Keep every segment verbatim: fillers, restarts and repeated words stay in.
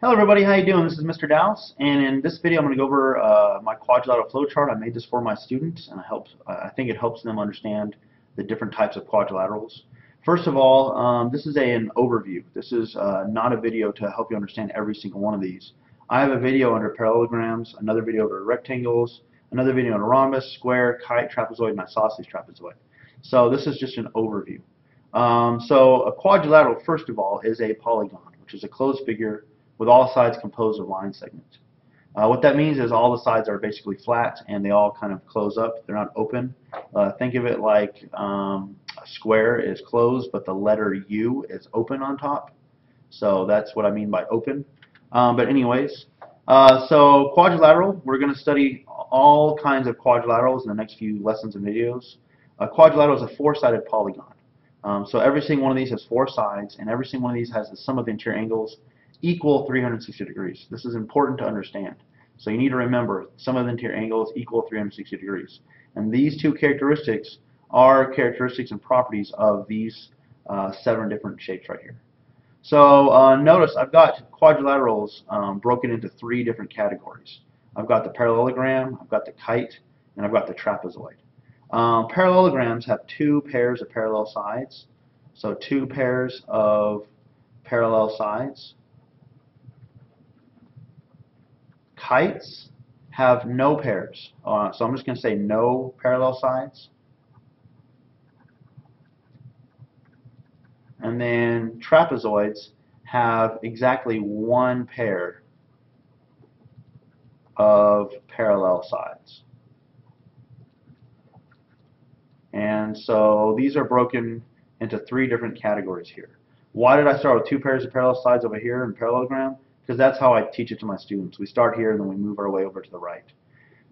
Hello everybody, how you doing? This is Mister Douse, and in this video I'm going to go over uh, my quadrilateral flow chart. I made this for my students, and I, help, I think it helps them understand the different types of quadrilaterals. First of all, um, this is a, an overview. This is uh, not a video to help you understand every single one of these. I have a video under parallelograms, another video under rectangles, another video under rhombus, square, kite, trapezoid, and isosceles trapezoid. So this is just an overview. Um, so a quadrilateral, first of all, is a polygon, which is a closed figure with all sides composed of line segments. Uh, what that means is all the sides are basically flat and they all kind of close up. They're not open. Uh, think of it like um, a square is closed, but the letter U is open on top. So that's what I mean by open. Um, but anyways, uh, so quadrilateral, we're going to study all kinds of quadrilaterals in the next few lessons and videos. A quadrilateral is a four-sided polygon. Um, so every single one of these has four sides, and every single one of these has the sum of the interior angles equal three hundred sixty degrees. This is important to understand. So you need to remember sum of the interior angles equal three hundred sixty degrees. And these two characteristics are characteristics and properties of these uh, seven different shapes right here. So uh, notice I've got quadrilaterals um, broken into three different categories. I've got the parallelogram, I've got the kite, and I've got the trapezoid. Um, parallelograms have two pairs of parallel sides. So two pairs of parallel sides. Kites have no pairs, uh, so I'm just going to say no parallel sides. And then trapezoids have exactly one pair of parallel sides. And so these are broken into three different categories here. Why did I start with two pairs of parallel sides over here in parallelogram? Because that's how I teach it to my students. We start here and then we move our way over to the right.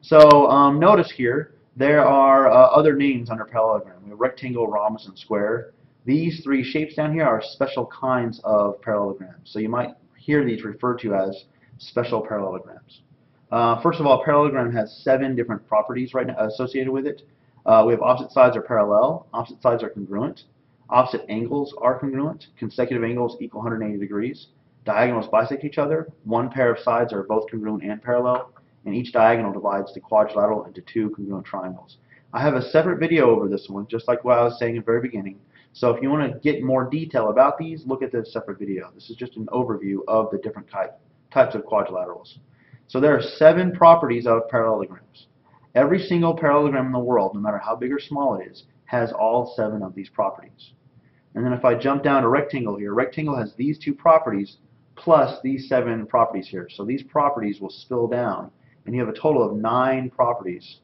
So um, notice here there are uh, other names under parallelogram. We have rectangle, rhombus, and square. These three shapes down here are special kinds of parallelograms. So you might hear these referred to as special parallelograms. Uh, first of all, parallelogram has seven different properties right now associated with it. Uh, we have opposite sides are parallel, opposite sides are congruent, opposite angles are congruent, consecutive angles equal one hundred eighty degrees. Diagonals bisect each other, one pair of sides are both congruent and parallel, and each diagonal divides the quadrilateral into two congruent triangles. I have a separate video over this one, just like what I was saying at the very beginning. So if you want to get more detail about these, look at this separate video. This is just an overview of the different type, types of quadrilaterals. So there are seven properties of parallelograms. Every single parallelogram in the world, no matter how big or small it is, has all seven of these properties. And then if I jump down to rectangle here, rectangle has these two properties plus these seven properties here. So these properties will spill down, and you have a total of nine properties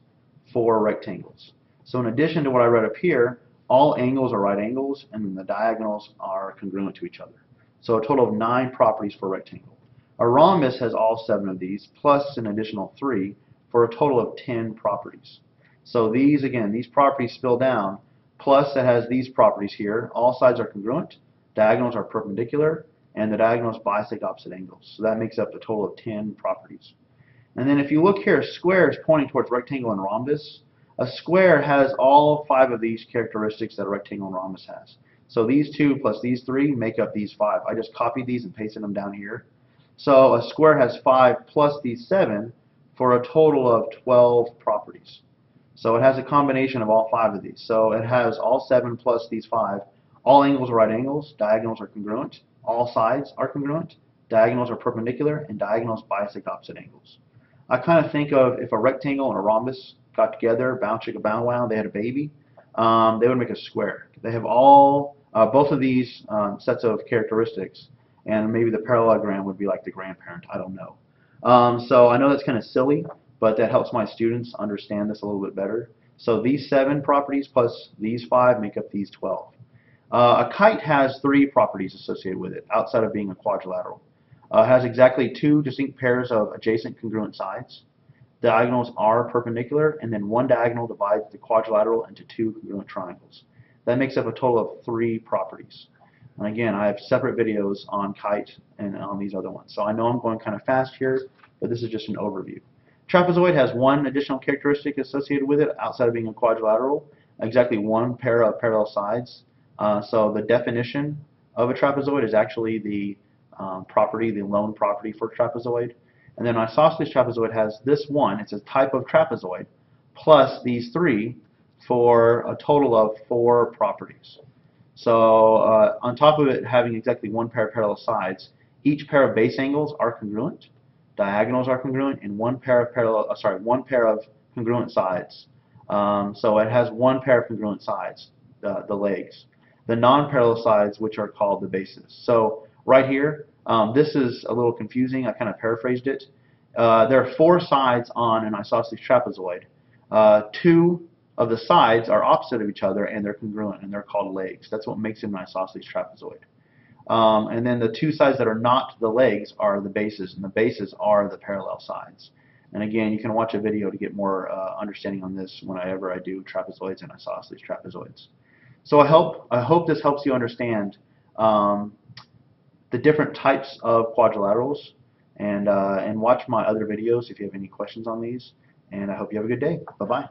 for rectangles. So in addition to what I read up here, all angles are right angles, and the diagonals are congruent to each other. So a total of nine properties for a rectangle. A rhombus has all seven of these, plus an additional three, for a total of ten properties. So these, again, these properties spill down, plus it has these properties here. All sides are congruent, diagonals are perpendicular, and the diagonals bisect opposite angles. So that makes up a total of ten properties. And then if you look here, square is pointing towards rectangle and rhombus. A square has all five of these characteristics that a rectangle and rhombus has. So these two plus these three make up these five. I just copied these and pasted them down here. So a square has five plus these seven for a total of twelve properties. So it has a combination of all five of these. So it has all seven plus these five. All angles are right angles, diagonals are congruent, all sides are congruent, diagonals are perpendicular, and diagonals bisect opposite angles. I kind of think of if a rectangle and a rhombus got together, bow chicka bow wow, they had a baby, um, they would make a square. They have all, uh, both of these um, sets of characteristics, and maybe the parallelogram would be like the grandparent, I don't know. Um, so I know that's kind of silly, but that helps my students understand this a little bit better. So these seven properties plus these five make up these twelve. Uh, a kite has three properties associated with it, outside of being a quadrilateral. Uh, it has exactly two distinct pairs of adjacent congruent sides. Diagonals are perpendicular, and then one diagonal divides the quadrilateral into two congruent triangles. That makes up a total of three properties. And again, I have separate videos on kite and on these other ones. So I know I'm going kind of fast here, but this is just an overview. Trapezoid has one additional characteristic associated with it, outside of being a quadrilateral, exactly one pair of parallel sides. Uh, so the definition of a trapezoid is actually the um, property, the lone property for trapezoid. And then isosceles trapezoid has this one. It's a type of trapezoid plus these three for a total of four properties. So uh, on top of it having exactly one pair of parallel sides, each pair of base angles are congruent, diagonals are congruent, and one pair of parallel, uh, sorry, one pair of congruent sides. Um, so it has one pair of congruent sides, uh, the legs. The non-parallel sides, which are called the bases. So right here, um, this is a little confusing. I kind of paraphrased it. Uh, there are four sides on an isosceles trapezoid. Uh, two of the sides are opposite of each other and they're congruent and they're called legs. That's what makes it an isosceles trapezoid. Um, and then the two sides that are not the legs are the bases, and the bases are the parallel sides. And again, you can watch a video to get more uh, understanding on this whenever I do trapezoids and isosceles trapezoids. So I hope, I hope this helps you understand um, the different types of quadrilaterals, and, uh, and watch my other videos if you have any questions on these. And I hope you have a good day. Bye-bye.